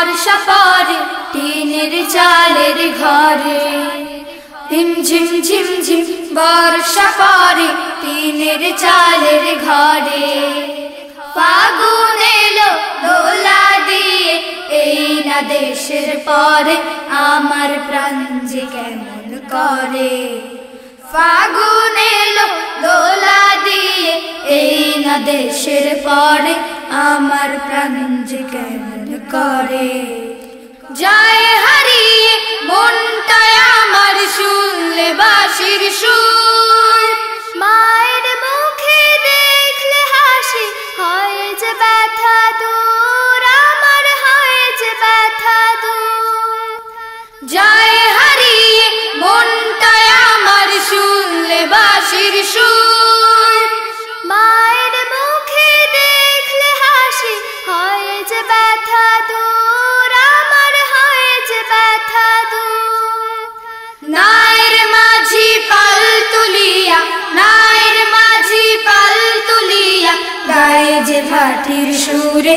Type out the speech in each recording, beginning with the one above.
और शपार टीनेर चालेर घरे रिमझिम झिम झिम बर्षा पड़े टीनेर चालेर घरे फागुन एलो দোলা দিয়ে এই না দেশের পরে আমার প্রাণ যে কেমন করে ফাগুন এলো দোলা দিয়ে এই না দেশের পরে আমার প্রাণ যে কেমন করে যায় হারিয়ে মনটা আমার শুনলে বাঁশির সুর মায়ের মুখে দেখলে হাসি হয় যে ব্যথা দূর আমার হয় যে ব্যথা দূর যায় হারিয়ে মনটা আমার শুনলে বাঁশির সুর মায়ের মুখে দেখলে হাসি হয় যে ব্যথা দূর আমার হয় যে ব্যথা দূর নায়ের মাঝি পাল তুলিয়া নায়ের মাঝি পাল তুলিয়া গায়ে যে ভাটির সুরে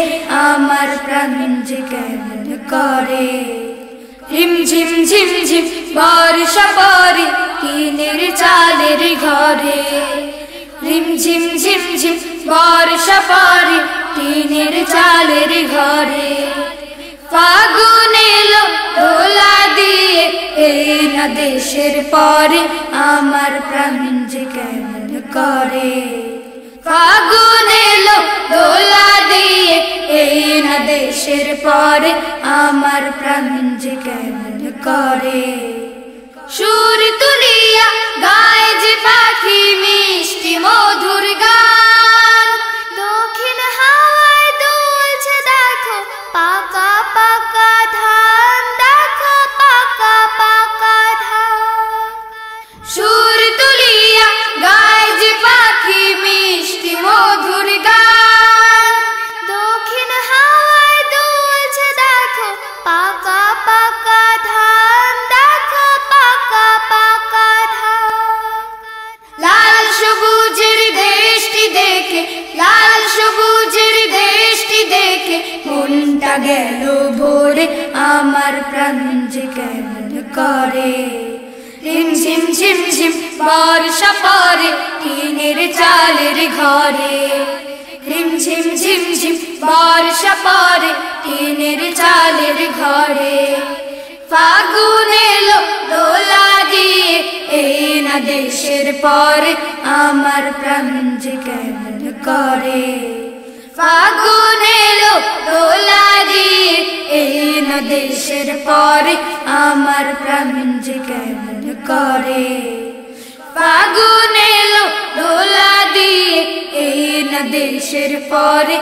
আমার প্রাণ যে কেমন করে রিমঝিম ঝিম ঝিম বর্ষা পড়ে টিনের চালের ঘরে রিমঝিম ঝিম ঝিম বর্ষা পড়ে টিনের চালের ঘরে ফাগুন এলো দোলা দিয়ে এই না দেশের পরে আমার প্রাণ যে কেমন করে ফাগুন এলো দোলা দিয়ে এই না দেশের পরে আমার প্রাণ যে কেমন করে সুর তুলিয়া গায় যে পাখি মিষ্টি মধুর গান দক্ষিণ হাওয়ায় দুলছে দেখো পাকা পাকা ধান দেখো পাকা পাকা ধান সুর তুলিয়া গায় যে পাখি মিষ্টি মধুর গান দক্ষিণ হাওয়ায় দুলছে দেখো পাকা পাকা ধান দেখো পাকা পাকা ধান লাল সবুজের দেশটি দেখে লাল সবুজের দেশটি দেখে মনটা গেল ভরে আমার প্রাণ যে কেমন করে রিমঝিম ঝিম ঝিম বর্ষা পড়ে টিনের চালের ঘরে রিমঝিম ঝিম ঝিম বর্ষা পড়ে টিনের চালের ঘরে ফাগুন এলো দোলা দিয়ে এই না দেশের পরে আমার প্রাণ যে কেমন করে ফাগুন এলো দোলা দিয়ে এই না দেশের পরে আমার প্রাণ যে কেমন করে ফাগুন এলো দোলা দিয়ে এই না দেশের পরে